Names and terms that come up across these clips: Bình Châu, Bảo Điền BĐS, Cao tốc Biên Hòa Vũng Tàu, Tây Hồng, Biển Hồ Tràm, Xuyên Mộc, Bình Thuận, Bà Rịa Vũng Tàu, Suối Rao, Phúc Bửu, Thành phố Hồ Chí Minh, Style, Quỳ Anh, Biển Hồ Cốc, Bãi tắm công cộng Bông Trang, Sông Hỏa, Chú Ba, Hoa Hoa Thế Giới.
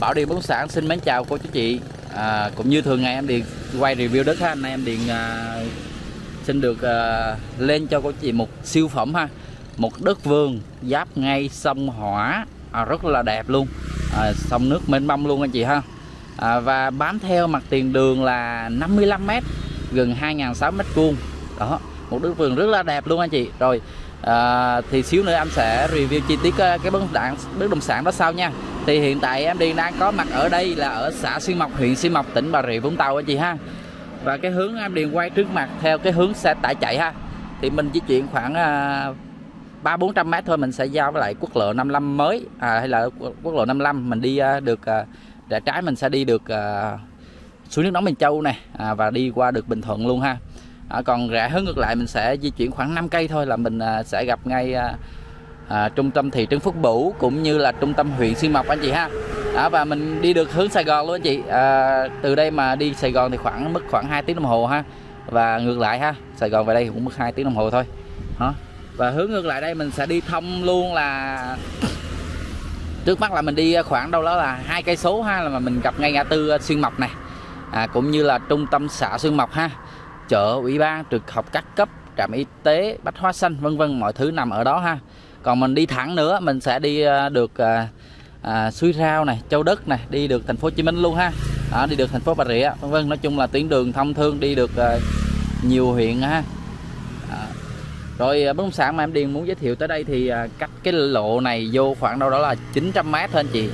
Bảo Điền Bất Động Sản xin mến chào cô chú chị. Cũng như thường ngày em Điền quay review đất ha, anh em Điền xin được lên cho cô chú chị một siêu phẩm ha, một đất vườn giáp ngay sông Hỏa, rất là đẹp luôn, sông nước mênh mông luôn anh chị ha. Và bám theo mặt tiền đường là 55 m, gần 2.600 m². Đó, một đất vườn rất là đẹp luôn anh chị. Rồi thì xíu nữa em sẽ review chi tiết cái bất động sản đó sau nha. Thì hiện tại em Điền đang có mặt ở đây là ở xã Xuyên Mộc, huyện Xuyên Mộc, tỉnh Bà Rịa Vũng Tàu anh chị ha. Và cái hướng em Điền quay trước mặt theo cái hướng xe tải chạy ha, thì mình di chuyển khoảng 300-400 m thôi, mình sẽ giao với lại quốc lộ 55 mới, hay là quốc lộ 55 mình đi được, rẽ trái mình sẽ đi được suối nước nóng Bình Châu này, và đi qua được Bình Thuận luôn ha. Còn rẽ hướng ngược lại mình sẽ di chuyển khoảng 5 cây thôi là mình sẽ gặp ngay trung tâm thị trấn Phúc Bửu cũng như là trung tâm huyện Xuyên Mộc anh chị ha. Và mình đi được hướng Sài Gòn luôn anh chị. Từ đây mà đi Sài Gòn thì mất khoảng 2 tiếng đồng hồ ha, và ngược lại ha, Sài Gòn về đây cũng mất 2 tiếng đồng hồ thôi. Và hướng ngược lại đây mình sẽ đi thông luôn là trước mắt là mình đi khoảng đâu đó là 2 cây số ha, là mà mình gặp ngay ngã tư Xuyên Mộc này, cũng như là trung tâm xã Xuyên Mộc ha, chợ, ủy ban, trường học các cấp, trạm y tế, Bách Hóa Xanh vân vân, mọi thứ nằm ở đó ha. Còn mình đi thẳng nữa mình sẽ đi được Suối Rao này, Châu Đất này, đi được thành phố Hồ Chí Minh luôn ha, đi được thành phố Bà Rịa vân vân. Nói chung là tuyến đường thông thương đi được nhiều huyện ha. Rồi bất động sản mà em Điền muốn giới thiệu tới đây thì cách cái lộ này vô khoảng đâu đó là 900 m thôi anh chị,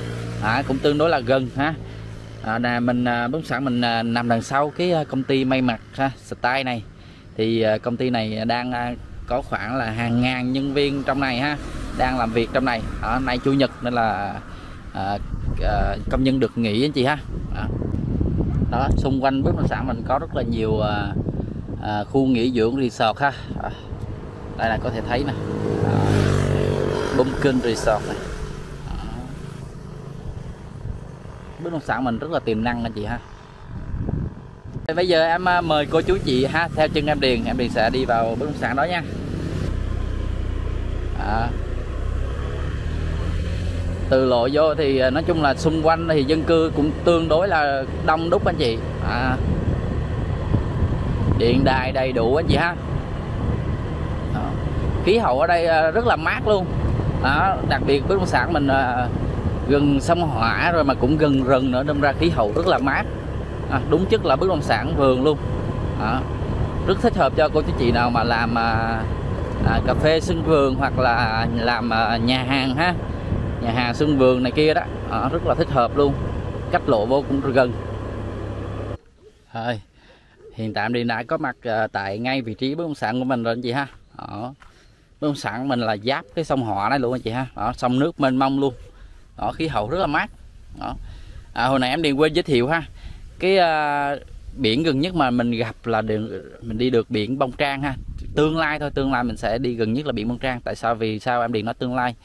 cũng tương đối là gần ha. Bất động sản mình nằm đằng sau cái công ty may mặc ha, Style này. Thì công ty này đang có khoảng là hàng ngàn nhân viên trong này ha, đang làm việc trong này. Ở nay chủ nhật nên là công nhân được nghỉ anh chị ha. Đó, xung quanh bất động sản mình có rất là nhiều khu nghỉ dưỡng resort ha. Đây là có thể thấy nè, Pumpkin Resort này. Bất động sản mình rất là tiềm năng anh chị ha. Bây giờ em mời cô chú chị ha, theo chân em Điền, sẽ đi vào bất động sản đó nha. Từ lộ vô thì nói chung là xung quanh thì dân cư cũng tương đối là đông đúc anh chị. Điện đài đầy đủ anh chị ha. Khí hậu ở đây rất là mát luôn. Đặc biệt bất động sản mình gần sông Hỏa rồi mà cũng gần rừng nữa, đâm ra khí hậu rất là mát, đúng chất là bất động sản vườn luôn. Rất thích hợp cho cô chú chị nào mà làm cà phê sân vườn hoặc là làm nhà hàng ha, nhà hàng sân vườn này kia đó, rất là thích hợp luôn, cách lộ vô cũng gần. Hiện tại thì đã có mặt tại ngay vị trí bất động sản của mình rồi anh chị ha. Bất động sản mình là giáp cái sông Hỏa này luôn anh chị ha. Sông nước mênh mông luôn. Khí hậu rất là mát. Hồi nãy em Điền quên giới thiệu ha, cái biển gần nhất mà mình gặp là mình đi được biển Bông Trang ha. Tương lai thôi, tương lai mình sẽ đi gần nhất là biển Bông Trang. Tại sao em Điền nói tương lai?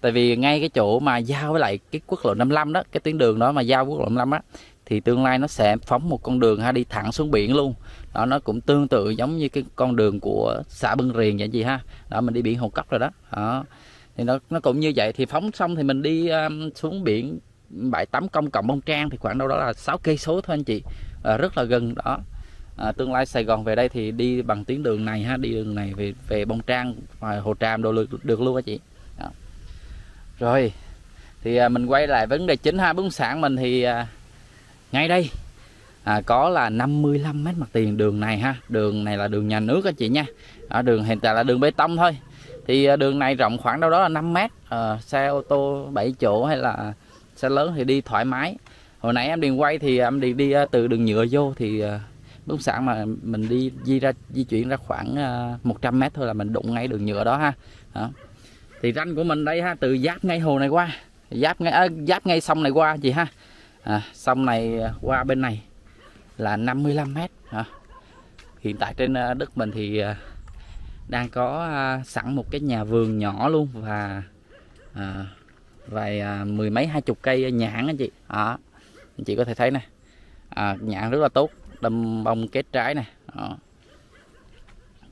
Tại vì ngay cái chỗ mà giao với lại cái quốc lộ 55 đó, cái tuyến đường đó mà giao quốc lộ 55 á, thì tương lai nó sẽ phóng một con đường ha, đi thẳng xuống biển luôn. Đó, nó cũng tương tự giống như cái con đường của xã Bưng Riền vậy gì ha. Đó, mình đi biển Hồ Cốc rồi đó. Thì nó cũng như vậy. Thì phóng xong thì mình đi xuống biển bãi tắm công cộng Bông Trang thì khoảng đâu đó là 6 cây số thôi anh chị. Rất là gần đó. Tương lai Sài Gòn về đây thì đi bằng tuyến đường này ha, đi đường này về Bông Trang và Hồ Tràm đồ được luôn anh chị. Đó. Rồi. Thì mình quay lại vấn đề chính ha, bất động sản mình thì ngay đây có là 55 m mặt tiền đường này ha. Đường này là đường nhà nước anh chị nha. Đường hiện tại là đường bê tông thôi. Thì đường này rộng khoảng đâu đó là 5 m. Xe ô tô 7 chỗ hay là xe lớn thì đi thoải mái. Hồi nãy em Điền quay thì em Điền đi từ đường nhựa vô thì bất động sản mà mình đi di chuyển ra khoảng 100 m thôi là mình đụng ngay đường nhựa đó ha. Thì ranh của mình đây ha, từ giáp ngay hồ này qua, giáp ngay sông này qua chị ha. Sông này qua bên này là 55 m. Hiện tại trên đất mình thì đang có sẵn một cái nhà vườn nhỏ luôn và mười mấy 20 cây nhãn anh chị. Anh chị có thể thấy nè, nhãn rất là tốt, đâm bông kết trái nè.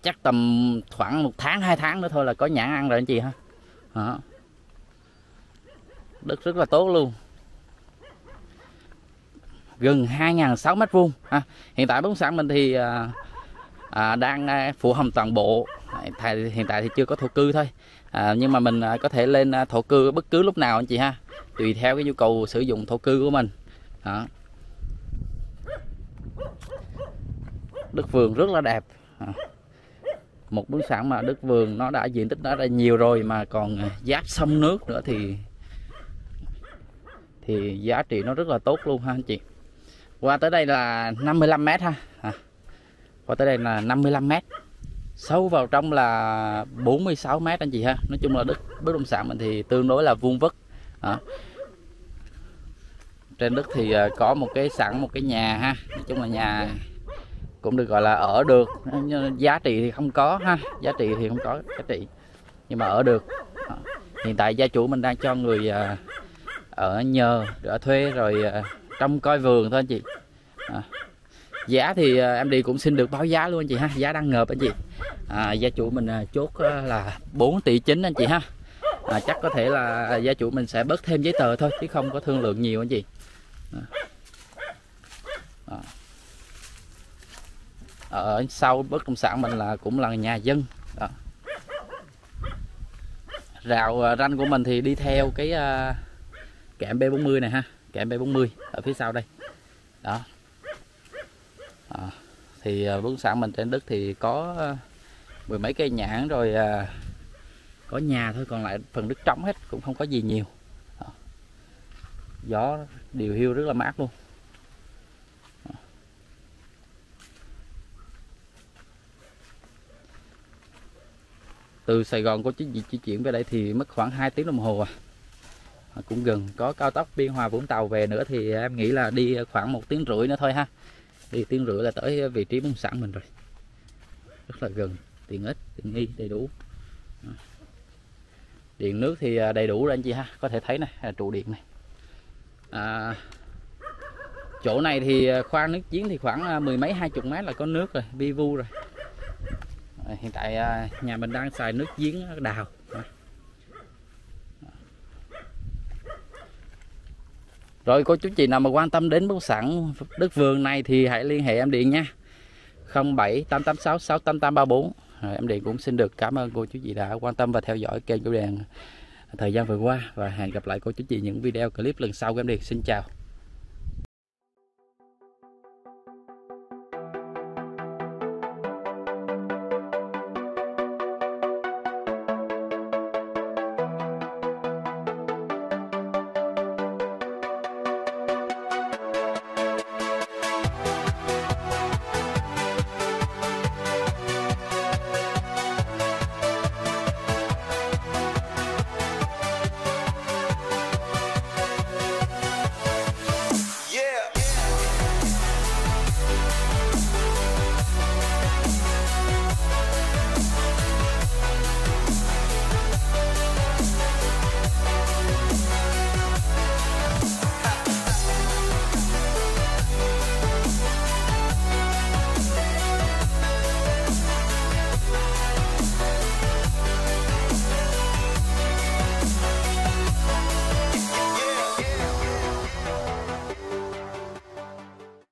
Chắc tầm khoảng 1 tháng 2 tháng nữa thôi là có nhãn ăn rồi anh chị ha. Đất rất là tốt luôn. gần 2.600 m². Hiện tại bất động sản mình thì đang phụ hầm toàn bộ, hiện tại thì chưa có thổ cư thôi, nhưng mà mình có thể lên thổ cư bất cứ lúc nào anh chị ha, tùy theo cái nhu cầu sử dụng thổ cư của mình. Đó. Đất vườn rất là đẹp, một bất động sản mà đất vườn nó đã diện tích nó đã nhiều rồi mà còn giáp sông nước nữa thì giá trị nó rất là tốt luôn ha anh chị. Qua tới đây là 55 m ha, qua tới đây là 55 m, sâu vào trong là 46 m anh chị ha. Nói chung là bất động sản mình thì tương đối là vuông vức. Trên đất thì có một cái nhà ha, nói chung là nhà cũng được gọi là ở được, giá trị thì không có ha, giá trị thì không có giá trị nhưng mà ở được. Hiện tại gia chủ mình đang cho người ở nhờ, ở thuê rồi trong coi vườn thôi anh chị. Giá thì em đi cũng xin được báo giá luôn anh chị ha, giá đang ngợp anh chị. Gia chủ mình chốt là 4,9 tỷ anh chị ha. Chắc có thể là gia chủ mình sẽ bớt thêm giấy tờ thôi chứ không có thương lượng nhiều anh chị. Ở sau bất động sản mình là cũng là nhà dân. Rào ranh của mình thì đi theo cái kẽm B40 này ha, kẽm B40 ở phía sau đây. Đó. Thì bất động sản mình trên đất thì có mười mấy cây nhãn rồi, có nhà thôi, còn lại phần đất trống hết, cũng không có gì nhiều. Gió điều hiu rất là mát luôn. Từ Sài Gòn có di chuyển về đây thì mất khoảng 2 tiếng đồng hồ cũng gần. Có cao tốc Biên Hòa Vũng Tàu về nữa thì em nghĩ là đi khoảng 1,5 tiếng nữa thôi ha, đi 1,5 tiếng là tới vị trí bất động sản mình rồi, rất là gần, tiện ích, tiện nghi đầy đủ. Điện nước thì đầy đủ rồi anh chị ha, có thể thấy này là trụ điện này. Chỗ này thì khoan nước giếng thì khoảng 10 mấy 20 mét là có nước rồi, vi vu rồi. Hiện tại nhà mình đang xài nước giếng đào. Rồi cô chú chị nào mà quan tâm đến bất động sản đất vườn này thì hãy liên hệ em điện nha, 07 886 688 34. Rồi, em điện cũng xin được cảm ơn cô chú chị đã quan tâm và theo dõi kênh của Đèn thời gian vừa qua, và hẹn gặp lại cô chú chị những video clip lần sau của em Điền. Xin chào.